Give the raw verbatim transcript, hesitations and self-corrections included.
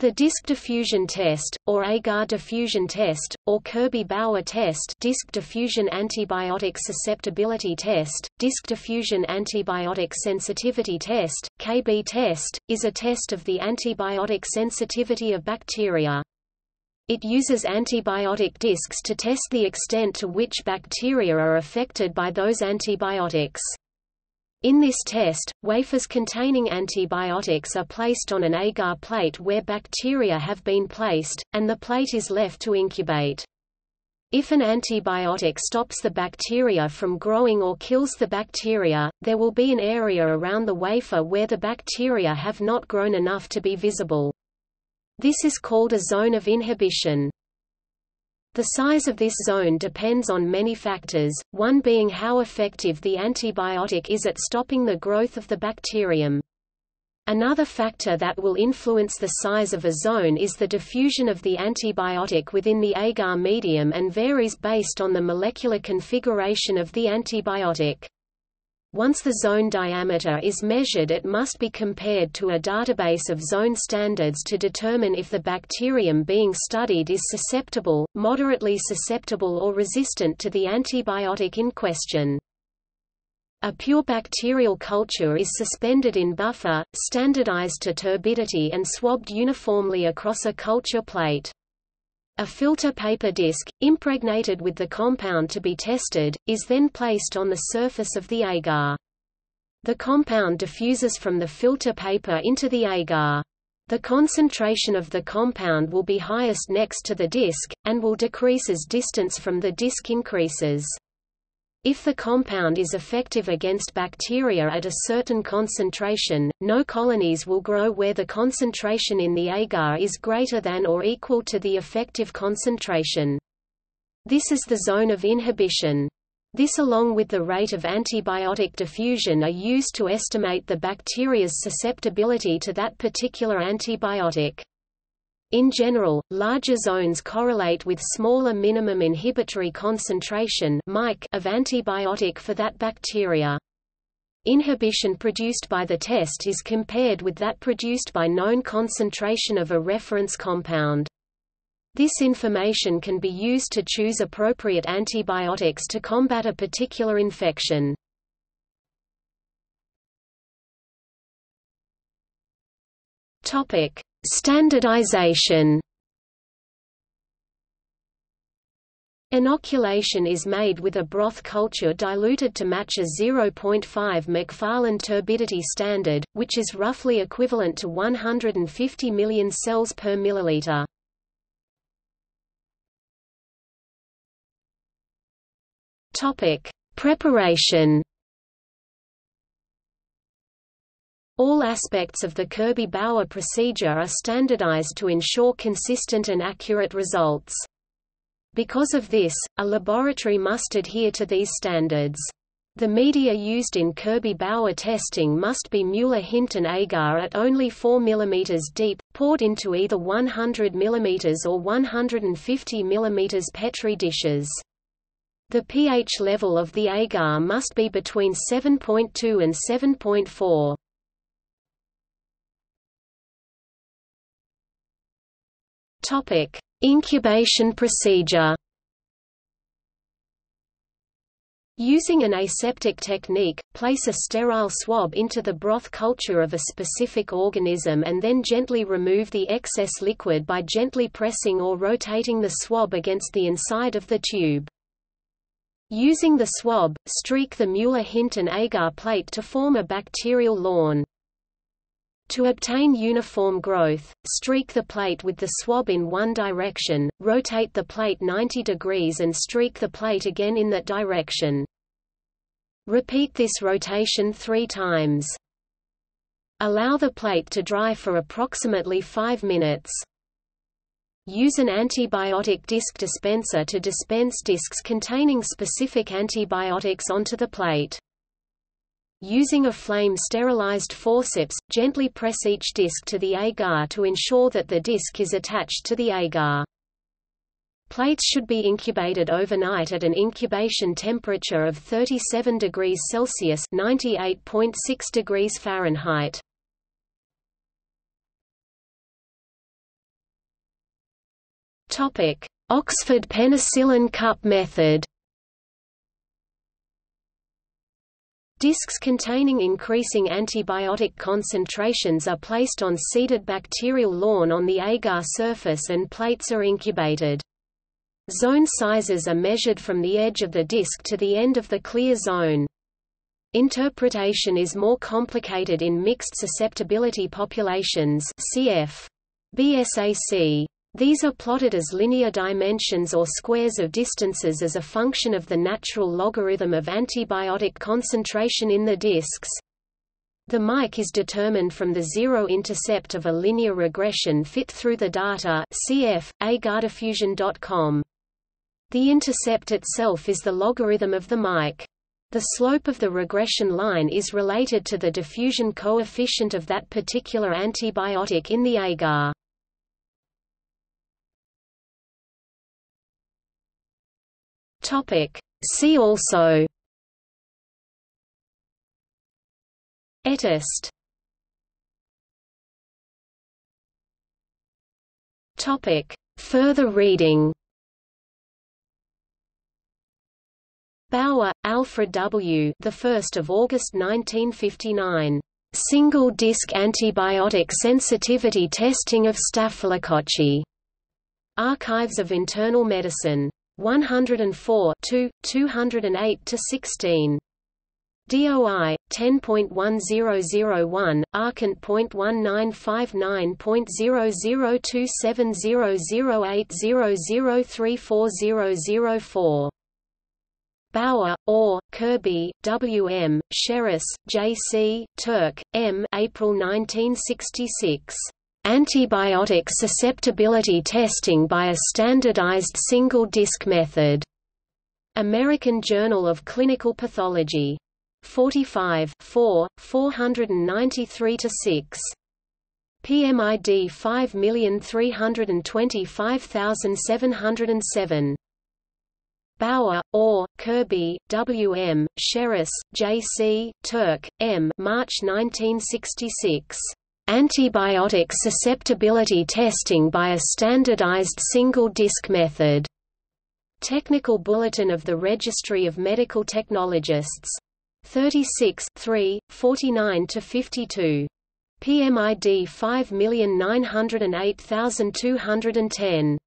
The disk diffusion test, or agar diffusion test, or Kirby-Bauer test, disk diffusion antibiotic susceptibility test, disk diffusion antibiotic sensitivity test, K B test, is a test of the antibiotic sensitivity of bacteria. It uses antibiotic disks to test the extent to which bacteria are affected by those antibiotics. In this test, wafers containing antibiotics are placed on an agar plate where bacteria have been placed, and the plate is left to incubate. If an antibiotic stops the bacteria from growing or kills the bacteria, there will be an area around the wafer where the bacteria have not grown enough to be visible. This is called a zone of inhibition. The size of this zone depends on many factors, one being how effective the antibiotic is at stopping the growth of the bacterium. Another factor that will influence the size of a zone is the diffusion of the antibiotic within the agar medium and varies based on the molecular configuration of the antibiotic. Once the zone diameter is measured, it must be compared to a database of zone standards to determine if the bacterium being studied is susceptible, moderately susceptible or resistant to the antibiotic in question. A pure bacterial culture is suspended in buffer, standardized to turbidity and swabbed uniformly across a culture plate. A filter paper disc, impregnated with the compound to be tested, is then placed on the surface of the agar. The compound diffuses from the filter paper into the agar. The concentration of the compound will be highest next to the disc, and will decrease as distance from the disc increases. If the compound is effective against bacteria at a certain concentration, no colonies will grow where the concentration in the agar is greater than or equal to the effective concentration. This is the zone of inhibition. This, along with the rate of antibiotic diffusion, are used to estimate the bacteria's susceptibility to that particular antibiotic. In general, larger zones correlate with smaller minimum inhibitory concentration (M I C) of antibiotic for that bacteria. Inhibition produced by the test is compared with that produced by known concentration of a reference compound. This information can be used to choose appropriate antibiotics to combat a particular infection. Topic: Standardization. Inoculation is made with a broth culture diluted to match a zero point five McFarland turbidity standard, which is roughly equivalent to one hundred fifty million cells per milliliter. Topic: Preparation. All aspects of the Kirby-Bauer procedure are standardized to ensure consistent and accurate results. Because of this, a laboratory must adhere to these standards. The media used in Kirby-Bauer testing must be Mueller-Hinton agar at only four millimeters deep, poured into either one hundred millimeter or one hundred fifty millimeter Petri dishes. The pH level of the agar must be between seven point two and seven point four. Topic: Incubation procedure. Using an aseptic technique, place a sterile swab into the broth culture of a specific organism and then gently remove the excess liquid by gently pressing or rotating the swab against the inside of the tube. Using the swab, streak the Mueller-Hinton agar plate to form a bacterial lawn. To obtain uniform growth, streak the plate with the swab in one direction, rotate the plate ninety degrees and streak the plate again in that direction. Repeat this rotation three times. Allow the plate to dry for approximately five minutes. Use an antibiotic disk dispenser to dispense disks containing specific antibiotics onto the plate. Using a flame-sterilized forceps, gently press each disc to the agar to ensure that the disc is attached to the agar. Plates should be incubated overnight at an incubation temperature of thirty-seven degrees Celsius (ninety-eight point six degrees Fahrenheit). Oxford penicillin cup method. Discs containing increasing antibiotic concentrations are placed on seeded bacterial lawn on the agar surface and plates are incubated. Zone sizes are measured from the edge of the disc to the end of the clear zone. Interpretation is more complicated in mixed susceptibility populations (cf. B S A C). These are plotted as linear dimensions or squares of distances as a function of the natural logarithm of antibiotic concentration in the discs. The M I C is determined from the zero-intercept of a linear regression fit through the data (cf. agardiffusion dot com). The intercept itself is the logarithm of the M I C. The slope of the regression line is related to the diffusion coefficient of that particular antibiotic in the agar. See also E T I S T. Further reading: Bauer, Alfred W. The first of August nineteen fifty-nine. Single disc antibiotic sensitivity testing of Staphylococci. Archives of Internal Medicine. one oh four, two, two oh eight to sixteen. D O I ten point one zero zero one, Arcant.nineteen fifty-nine point zero zero two seven zero zero eight zero zero three four zero zero four. Bauer, Orr, Kirby, W. M., Sherris, J. C., Turck, M. April nineteen sixty-six. Antibiotic susceptibility testing by a standardized single-disc method. American Journal of Clinical Pathology. forty-five, four, four ninety-three to six. P M I D five million three hundred twenty-five thousand seven hundred seven. Bauer, Orr, Kirby, W. M., Sherris, J. C., Turck, M. March nineteen sixty-six. Antibiotic susceptibility testing by a standardized single-disc method. Technical Bulletin of the Registry of Medical Technologists. thirty-six, three, forty-nine to fifty-two. P M I D five million nine hundred eight thousand two hundred ten.